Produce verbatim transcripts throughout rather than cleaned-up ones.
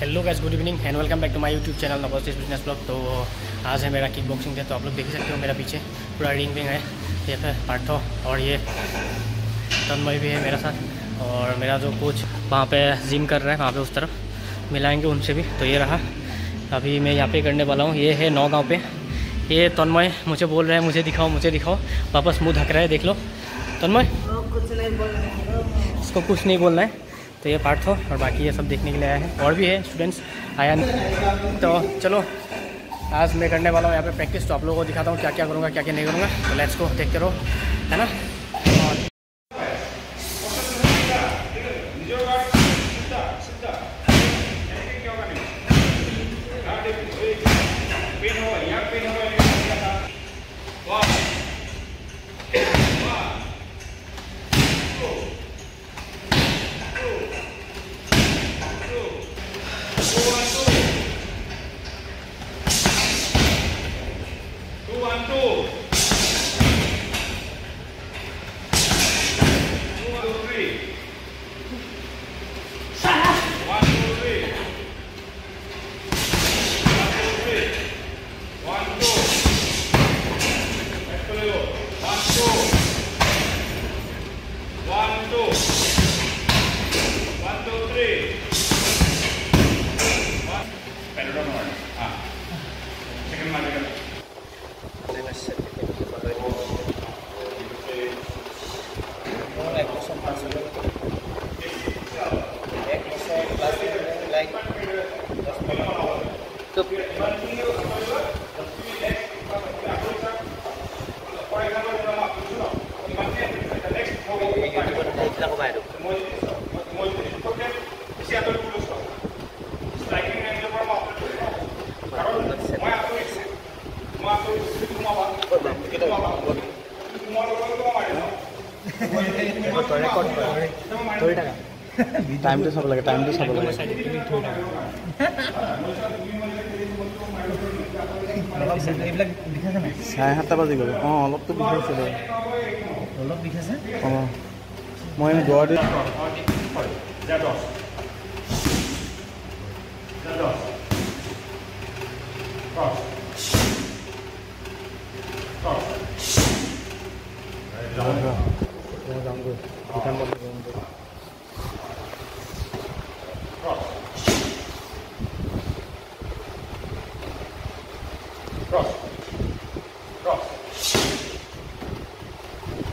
Hello guys, good evening and welcome back to my YouTube channel Naugaon business blog. तो आज है मेरा kick boxing है, तो आप लोग देख सकते हो मेरा पीछे पूरा रिंग विंग है। ये है पार्थो और ये तन्मय भी है मेरा साथ, और मेरा जो कोच वहाँ पे जिम कर रहा है वहाँ पे उस तरफ, मिलाएंगे उनसे भी। तो ये रहा, अभी मैं यहाँ पर करने वाला हूँ। ये है नौगाँव पे, ये तन्मय मुझे बोल रहे हैं मुझे दिखाओ मुझे दिखाओ, वापस मुँह ढक रहा है। देख लो तन्मय, इसको कुछ नहीं बोलना है। तो ये पार्ट हो और बाकी ये सब देखने के लिए आया है, और भी है स्टूडेंट्स आया नहीं। तो चलो आज मैं करने वाला हूँ यहाँ पे प्रैक्टिस, तो आप लोगों को दिखाता हूँ क्या क्या करूँगा क्या क्या नहीं करूँगा। तो लेट्स को देखते रहो, है ना। टाइम तो सब लगे टाइम तो सब लगे চাৰে সাতটা বাজি গ'ল। অঁ অলপতো বিষাইছিলে অলপ বিষাইছে অঁ মই দৌৰি Let's go.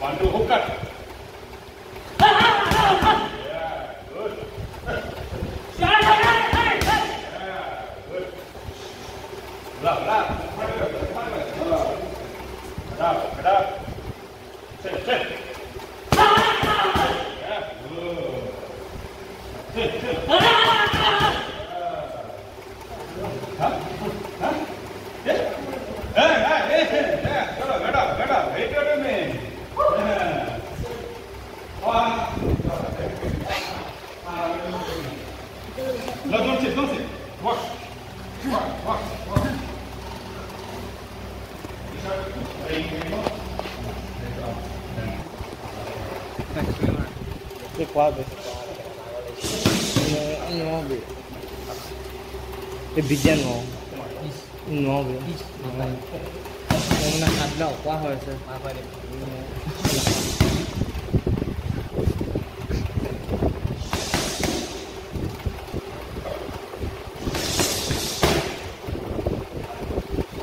One, two, hook up. Yeah, good. Yeah, good. Love, love. Get up, get up. Sit, sit. Yeah, good. Sit, sit. Huh? Huh? Yeah. Hey, hey, hey. Yeah, get up, get up, get up. Wait a minute. No, don't sit, don't sit. Walk. Walk, walk, walk. Take one. No, be. It began no. No, be. I'm not at all. What was it?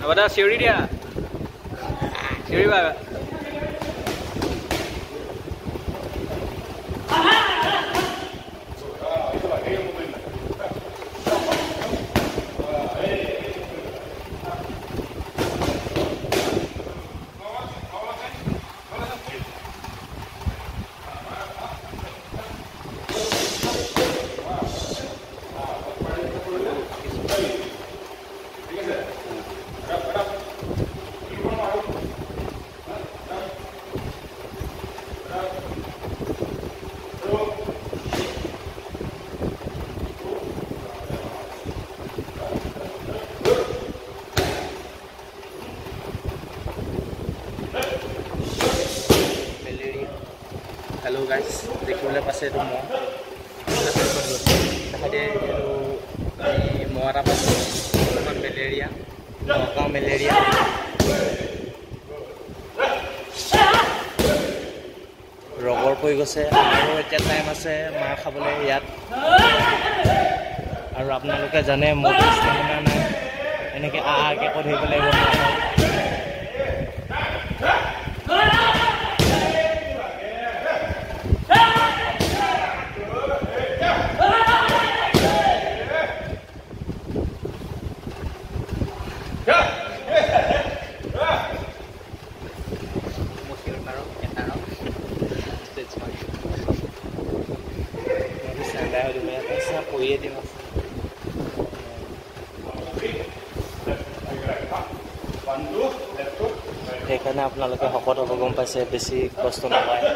अब बता सीढ़ी दिया सीढ़ी बाबा से तो मौ ताहरे तो ये मौरा पर तो मलेरिया नौगांव मलेरिया रोगोर कोई कुछ है वो एक टाइम आसे मार खाबले याद और आपने लोग क्या जाने मोटी स्टेमिना में यानी कि आ के कोई बोले वो ना अपना लोग के हक़ों और भगवान पैसे बेसी कस्टम लगाएं।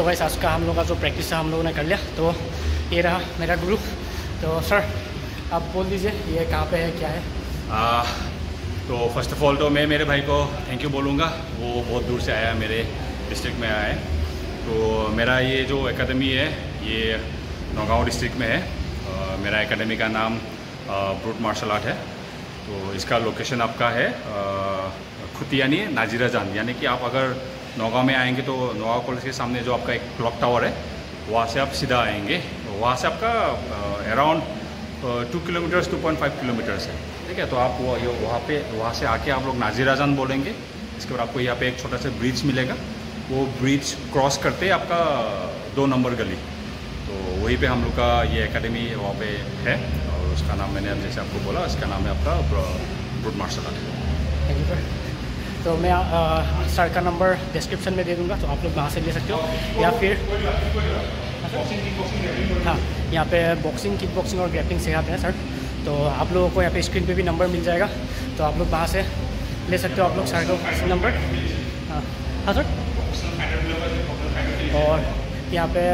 तो भाई आज का हम लोग का जो प्रैक्टिस है हम लोगों ने कर लिया। तो ये रहा मेरा ग्रुप। तो सर आप बोल दीजिए ये कहाँ पे है क्या है। आ, तो फर्स्ट ऑफ ऑल तो मैं मेरे भाई को थैंक यू बोलूँगा, वो बहुत दूर से आया, मेरे डिस्ट्रिक्ट में आया है। तो मेरा ये जो एकेडमी है ये नौगांव डिस्ट्रिक्ट में है। आ, मेरा एकेडमी का नाम ब्रूट मार्शल आर्ट है। तो इसका लोकेशन आपका है खुद यानी नाजीराजान, यानी कि आप अगर नौगांव में आएंगे तो नौगांव कॉलेज के सामने जो आपका एक क्लॉक टावर है वहाँ से आप सीधा आएंगे। वहाँ से आपका around two kilometres two point five kilometres है, ठीक है। तो आप वो ये वहाँ पे वहाँ से आके आप लोग नाजीराजान बोलेंगे। इसके बाद आपको यहाँ पे एक छोटा सा ब्रिज मिलेगा, वो ब्रिज क्रॉस करते आपका दो नंबर गली, तो वहीं पर हम लोग का ये एकेडमी वहाँ पे है। और उसका नाम मैंने जैसे आपको बोला इसका नाम है आपका ब्रूट मार्शल आर्ट। तो मैं आ, सर का नंबर डिस्क्रिप्शन में दे दूंगा, तो आप लोग वहाँ से ले सकते हो। या फिर हाँ, यहाँ पे बॉक्सिंग, किक बॉक्सिंग और ग्रैपलिंग सिखाते हैं सर। तो आप लोगों को यहाँ पे स्क्रीन पे भी नंबर मिल जाएगा, तो आप लोग वहाँ से ले सकते हो। आप लोग सर का नंबर हाँ हाँ सर। और यहाँ पे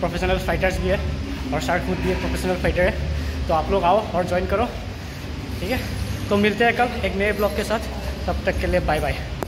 प्रोफेशनल फाइटर्स भी है और सर खुद भी एक प्रोफेशनल फाइटर है। तो आप लोग आओ और ज्वाइन करो, ठीक है। तो मिलते हैं कल एक नए ब्लॉग के साथ, तब तक के लिए बाय बाय।